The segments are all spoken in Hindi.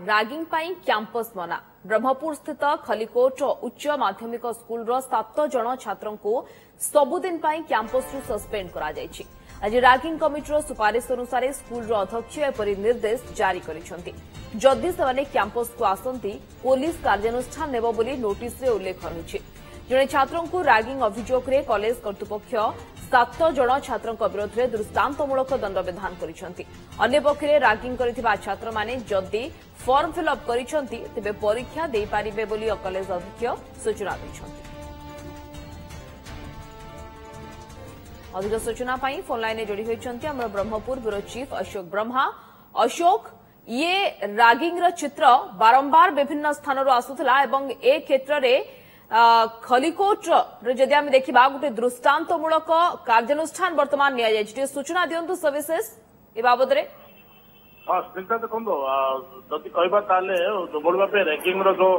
रैगिंग पाई कैंपस मना ब्रह्मपुर स्थित खलिकोट उच्च माध्यमिक स्कूल रो 7 जन छात्र को सबुदिन कैंपस रु सस्पेंड करा जायछि। आज रैगिंग कमिटीर सुपारिश अनुसार स्कूल अध्यक्ष एपरि निर्देश जारी करिसेंति। जदि सेमाने कैंपस को आसंती पुलिस कार्यानुष्ठान नेबो बोली नोटिस रे उल्लेख रहिछि। जने छात्रों को रैगिंग अभियोग रे कॉलेज कर्तृपक्ष 7 जन छात्रों विरोध में दृष्टांतमूलक दंड विधान करे। रैगिंग छात्र माने जदि फॉर्म फिलअप करे परीक्षा दे पारिबे बोली कॉलेज अध्यक्ष सूचना देछन्ति। सूचना पाई फोन लाइन जोड़ी होइछन्ति हमर ब्रह्मपुर ब्यूरो चीफ अशोक ब्रह्मा। अशोक, ये रैगिंग रो चित्र बारंबार विभिन्न स्थान रो आसुतला एवं ए क्षेत्र रे खलिकोट जदि आम देखा गोटे दृष्टांतमूलक कार्यानुष्ठान बर्तमान नि सूचना दिंतु सविशेष ए बाबद रे। हाँ स्निग्धा देखो जदि कहवाई रैगिंग रो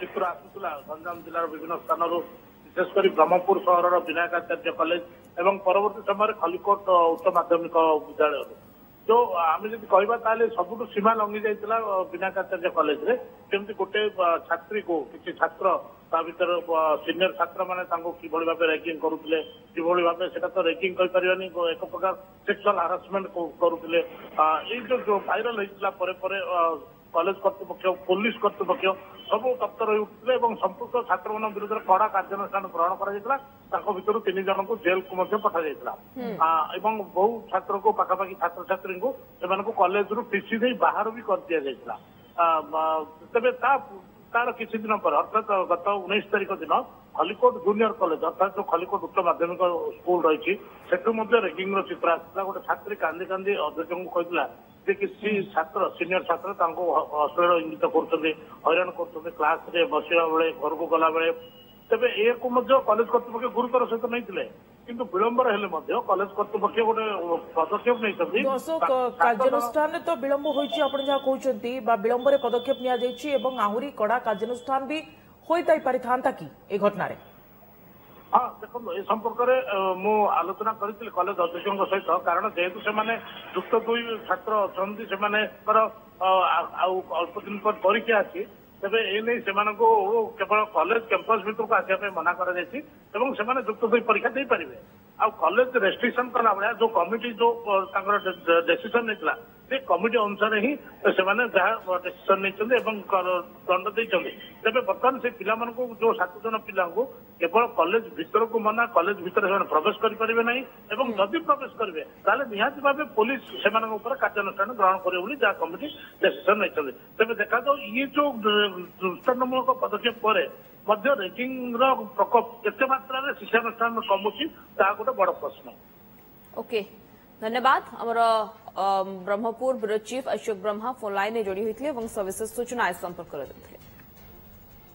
चित्र आसूला गंजाम जिलार विभिन्न स्थान विशेषकर ब्रह्मपुर सहर विनायकाचार्य कॉलेज एवं परवर्त समय खलिकोट उच्च माध्यमिक विद्यालय जो आम जब कह सबुठ सीमा लंघी जाता विनायकाचार्य कॉलेज रे जमी गोटे छात्री को किसी छात्र भर सीनियर छात्र मैंने कि भाव रैगिंग करुले कि भाव से रैगिंग कहींपारे एक प्रकार सेक्सुअल हारासमेंट करुले ये वायरल होता कॉलेज कर्तृपक्ष पुलिस कर्तृपक्ष सब तत्पर होते संपुक्त छात्र मान विरोध में कड़ा कार्यानुष्ठान ग्रहण कर तीन जन को जेल को पठा एवं बहु छात्र को पाखापाखि छात्र छात्री को कॉलेज रु फीसी दे बाहर भी कर दि जाता। तार किसी दिन पर अर्थात गत 19 तारिख दिन खलिकोट जूनियर कॉलेज अर्थात जो खलिकोट उच्च माध्यमिक स्कूल रही रैगिंग चित्र आसाला गोटे छात्री कांदी कांदी अध्यक्ष को कहता किसी छात्र सीनियर छात्र अश्लील इंगित कर हईराण कर क्लास बसवा बेले घर को गला बेले तेज ए कॉलेज कर्तृपक्ष गुरुतर सहित नहीं किंतु विलंबर हेले कॉलेज कर्तृपक्ष गोटे पदक्षेप नहीं तो विलंब होइछि आपण जा कहउछन्ती बा विलंब रे पदक्षेप निया जाइछि एवं आहुरी कड़ा कार्यानुष्ठान भी होइताई परिथांता कि ए घटना रे। हाँ देखो ए संपर्क में मु आलोचना करें कॉलेज अध्यक्ष सहित कारण जेहेतु से जुक्त दुई छात्र अच्छी से अल्प दिन पर परीक्षा अच्छी तेज एने से केवल कॉलेज कैंपस भर को आसपा मना करुक्त दुई परीक्षा दे पारे आ कॉलेज रेस्ट्रिक्शन कला भाया जो कमिटी जो डिसीजन नहीं से कमिटी अनुसार ही डिसीजन नहीं दंड देखते तेज बर्तमान से पिला जो 7 जन पिला केवल कॉलेज भीतर को मना कॉलेज भीतर से प्रवेश करें ना और जदि प्रवेश करेंगे तेल निहाती भाव पुलिस से कार्यानुष्ठान ग्रहण करें जहाँ कमिटी डिसीजन नहीं तेज देखा ये जो दृष्टांतमूलक पदक्षेप पर रैगिंग प्रकोप के मात्रा शिक्षानुष्ठान कमुची ता गोटे बड़ प्रश्न। ओके धन्यवाद हमर Brahmapur bureau chief Ashok Brahma phone line जोड़ी होते सविशेष सूचना इस संपर्क कर।